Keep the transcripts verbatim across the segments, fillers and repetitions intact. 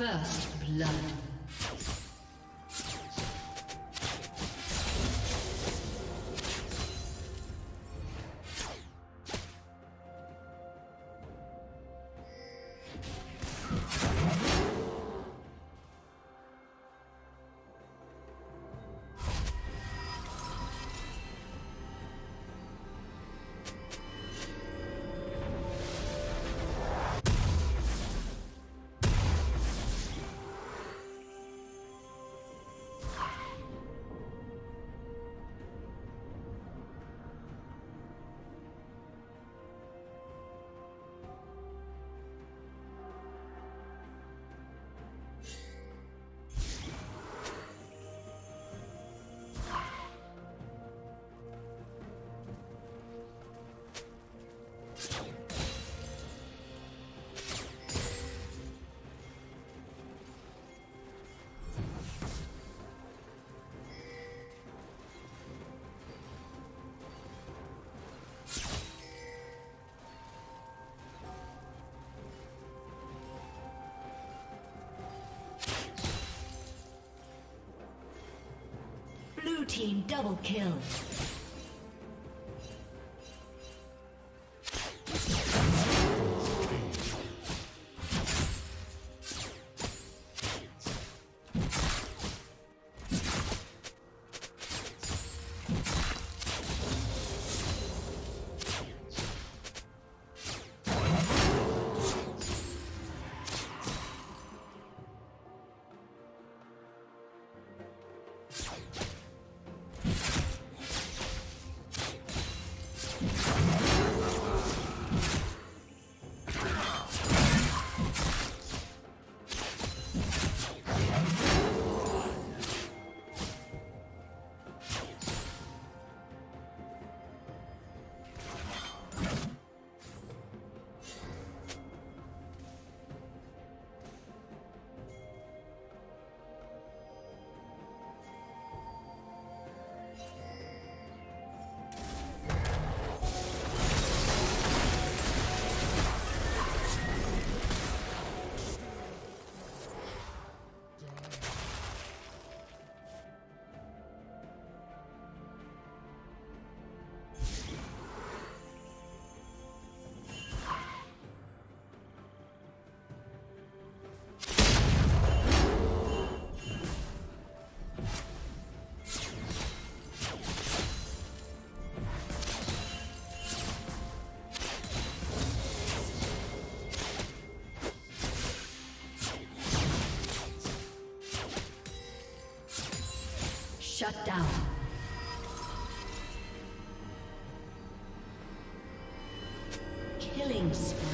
First blood. Blue team double kill. Shut down. Killing spree.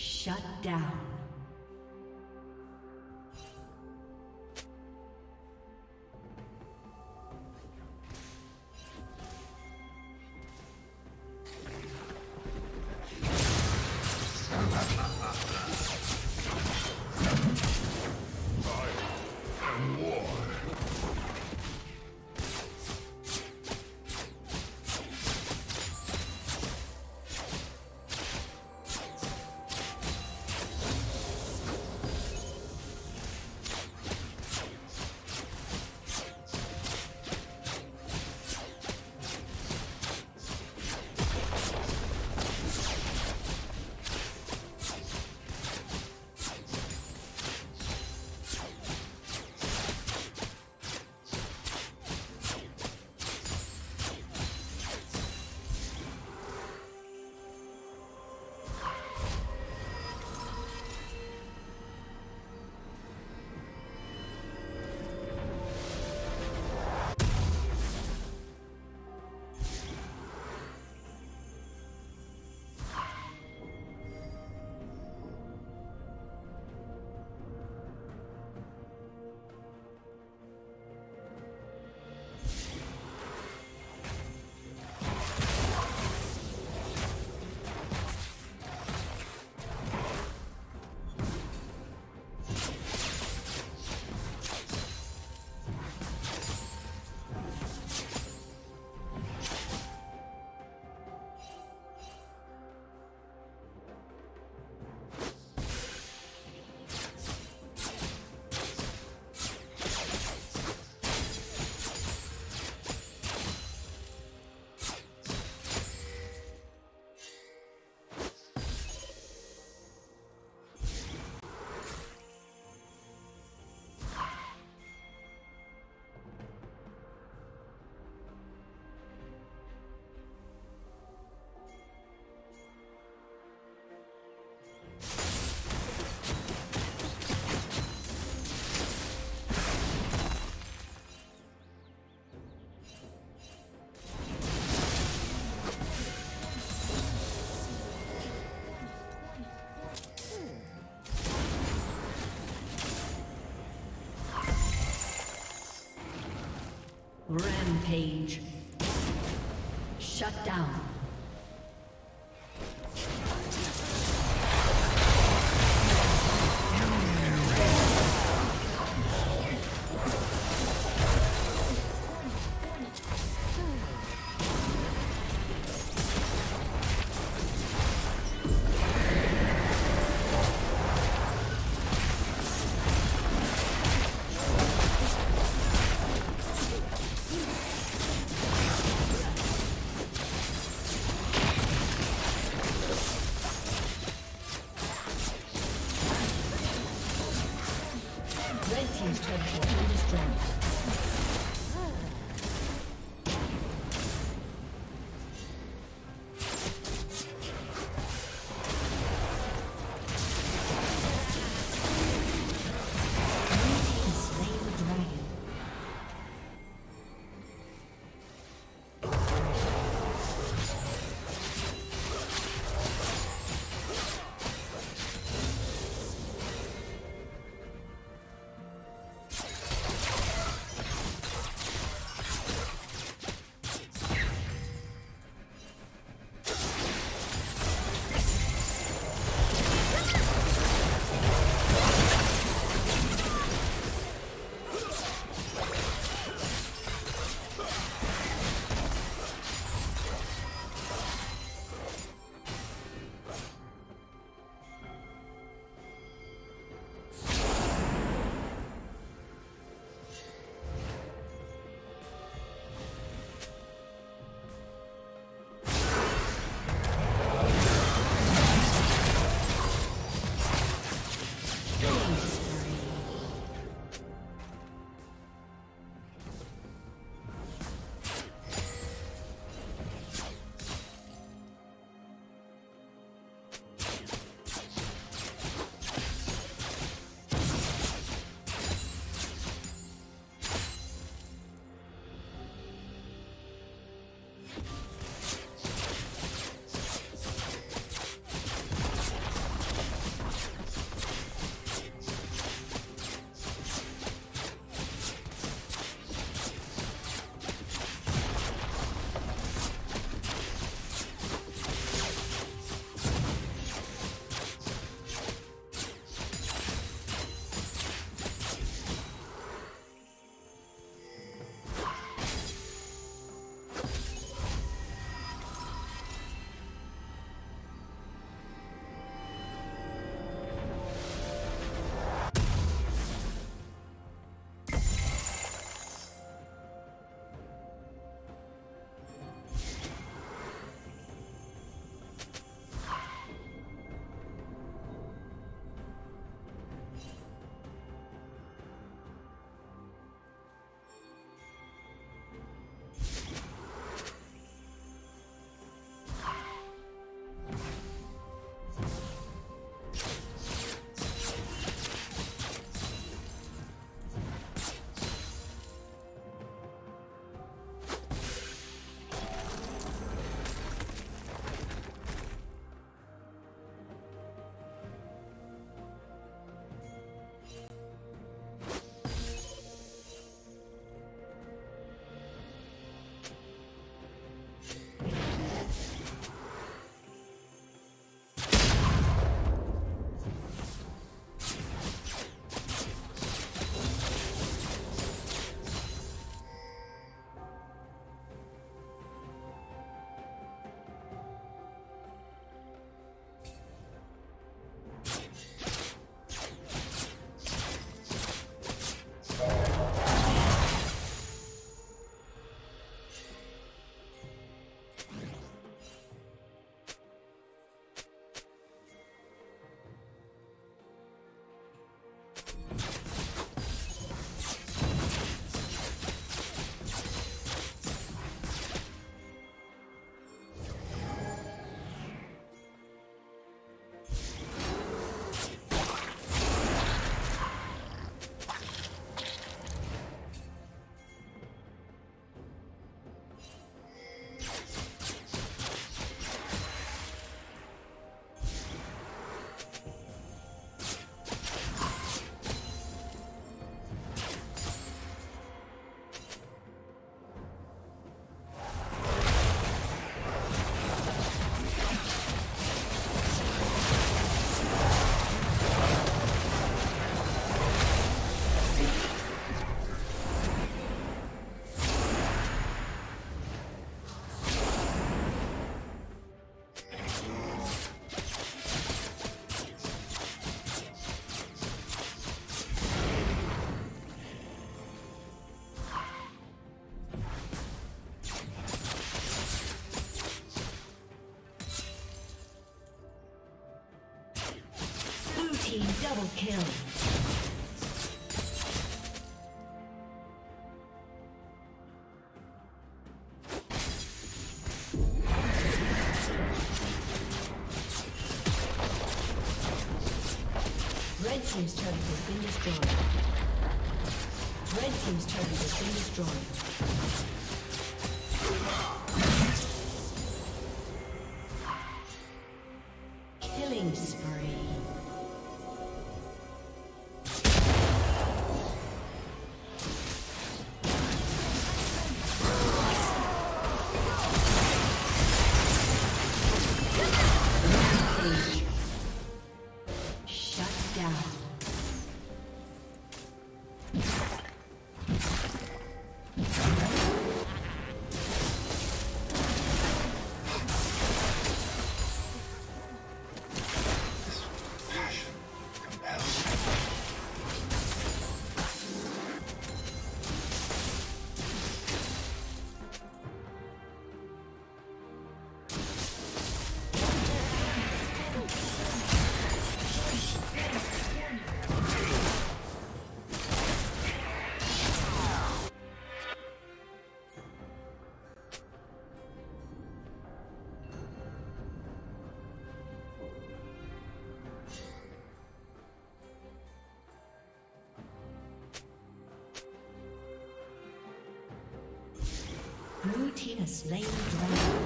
Shut down. Rampage. Shut down. Team double kill. Red team's turret has been destroyed. Red team's turret has been destroyed. Blue team has slain the dragon.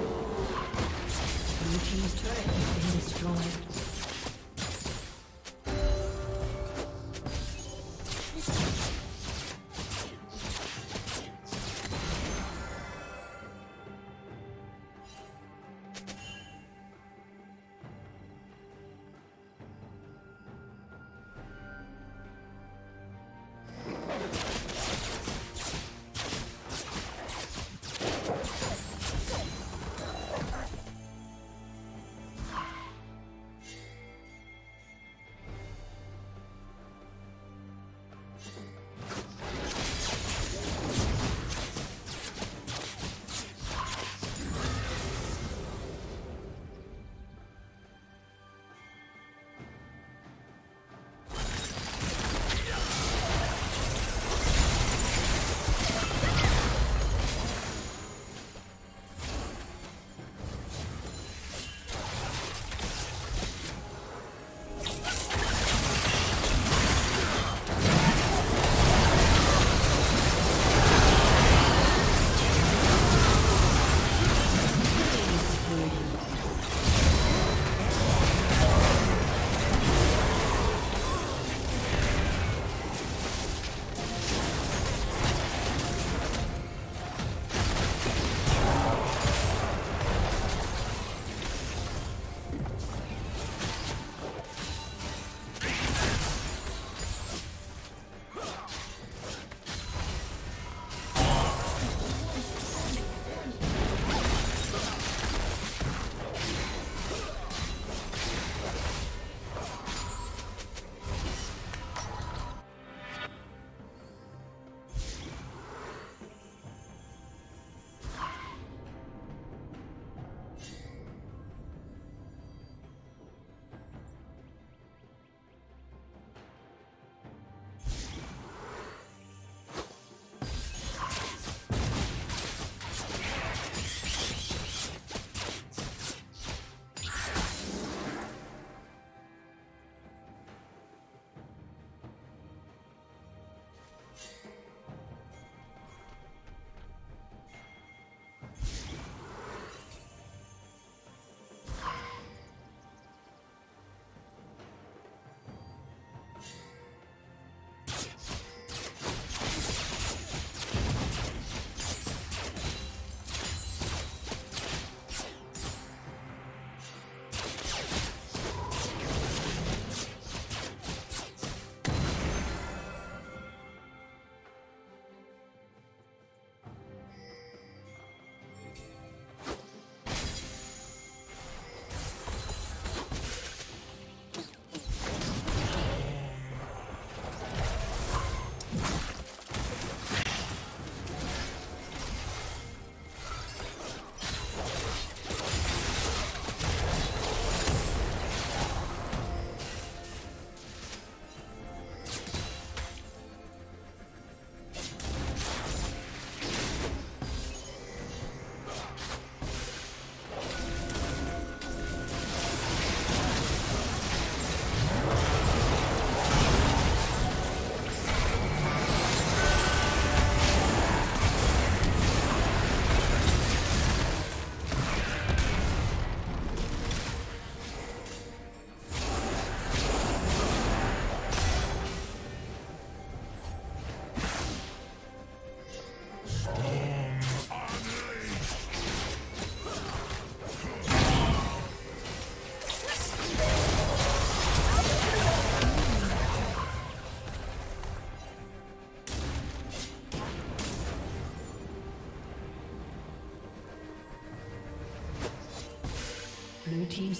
Blue team's turret has been destroyed. Blue team's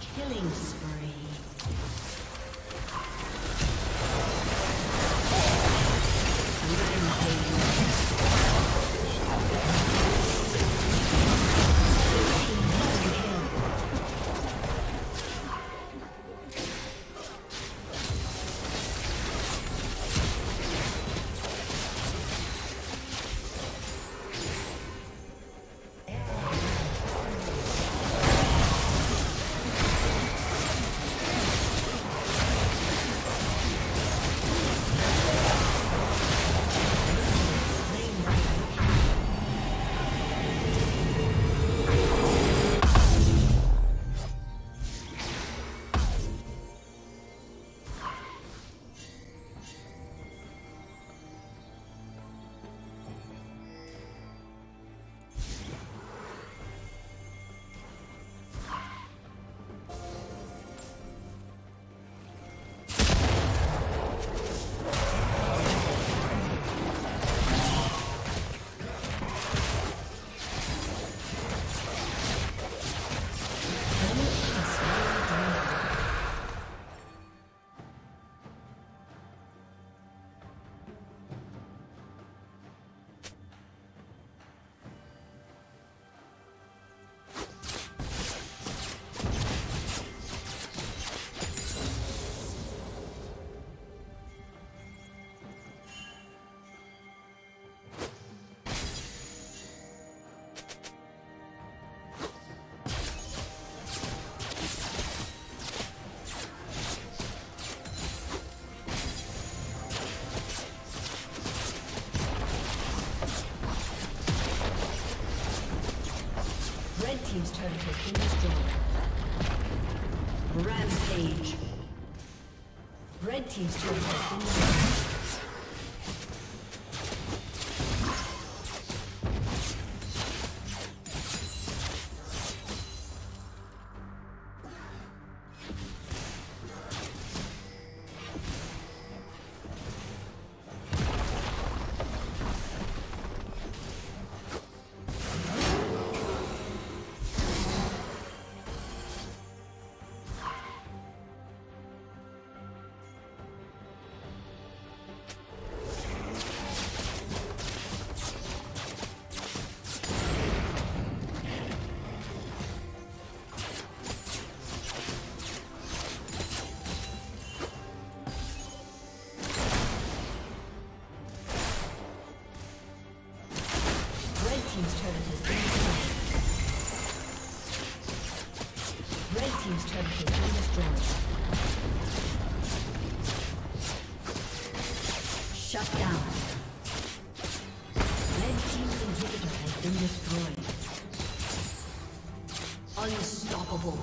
Killing spree. Team's turret has been destroyed. Rampage. Red team's turret has been destroyed. Shut down. Red team's inhibitor has been destroyed. Unstoppable.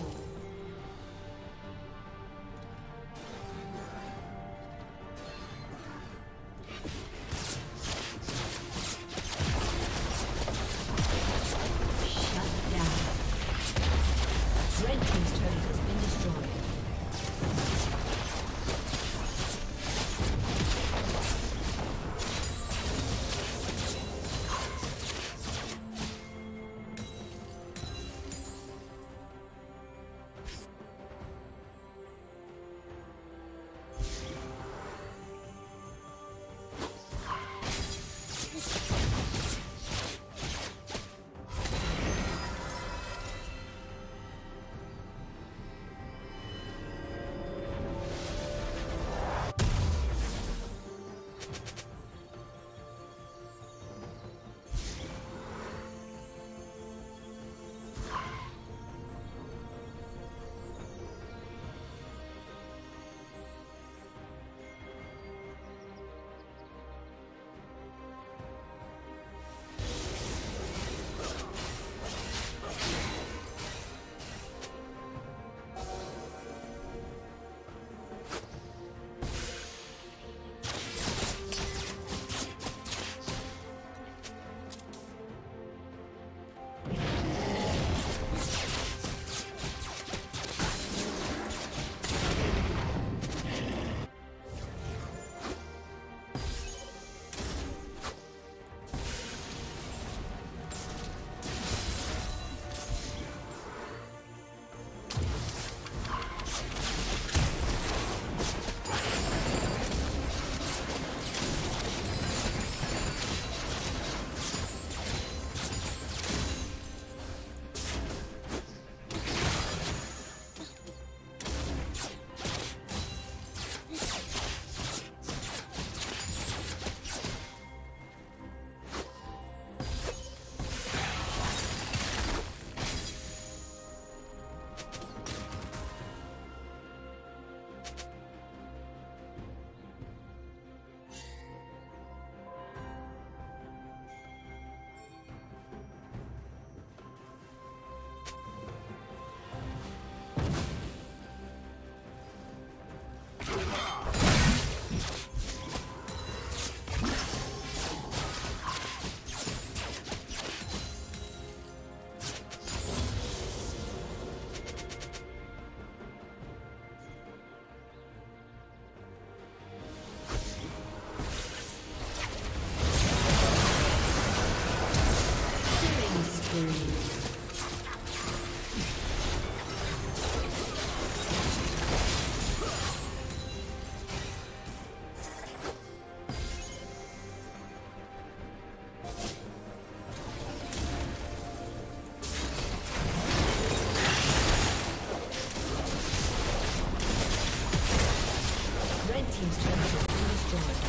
team's turret has been destroyed.